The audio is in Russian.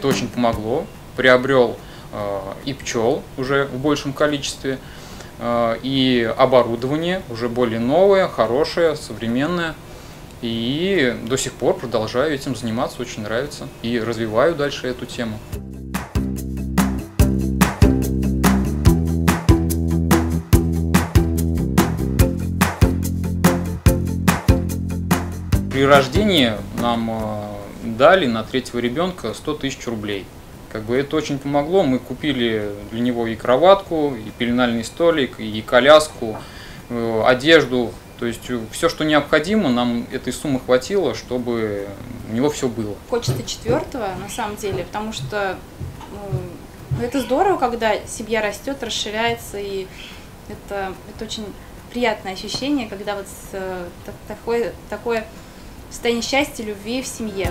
это очень помогло. Приобрел и пчел уже в большем количестве, и оборудование уже более новое, хорошее, современное. И до сих пор продолжаю этим заниматься, очень нравится, и развиваю дальше эту тему. При рождении нам дали на третьего ребенка 100 тысяч рублей. Как бы это очень помогло, мы купили для него и кроватку, и пеленальный столик, и коляску, одежду. То есть все, что необходимо, нам этой суммы хватило, чтобы у него все было. Хочется четвертого, на самом деле, потому что это здорово, когда семья растет, расширяется, и это очень приятное ощущение, когда вот такое состояние счастья, любви в семье.